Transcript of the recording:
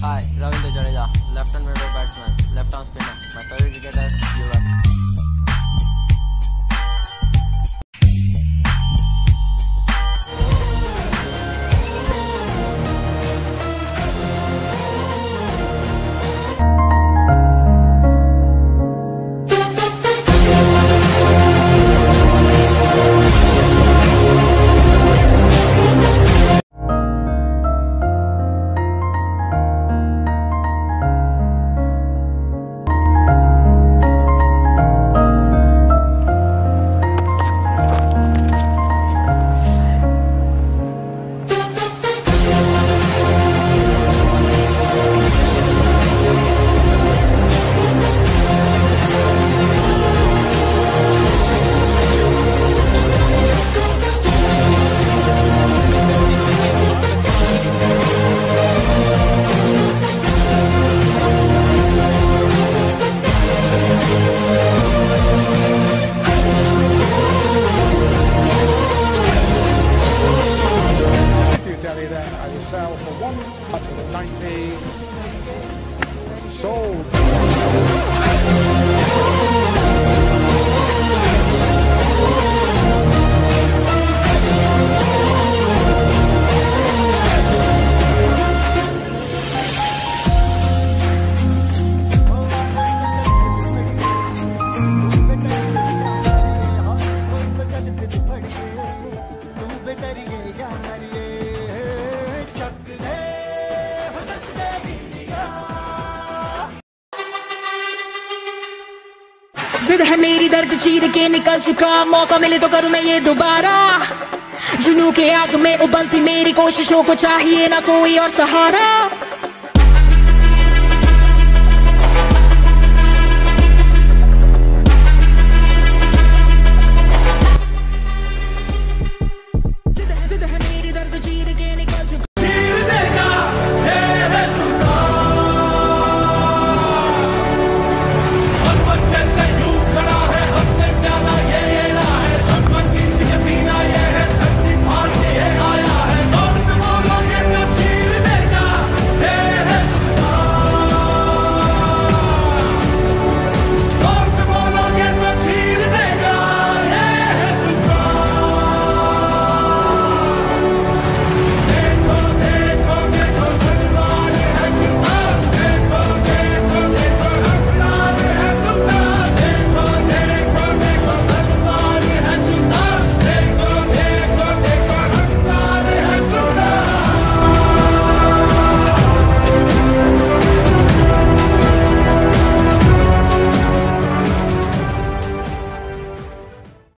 Hi, Ravindra Jadeja, left-hand middle batsman, left-arm spinner. My favorite cricketer, Yuvraj. I will sell for 190. Sold. जिद है मेरी दर्द चीर के निकल चुका, मौका मिले तो करूं मैं ये दोबारा। जुनू के आग में उबलती मेरी कोशिशों को चाहिए ना कोई और सहारा।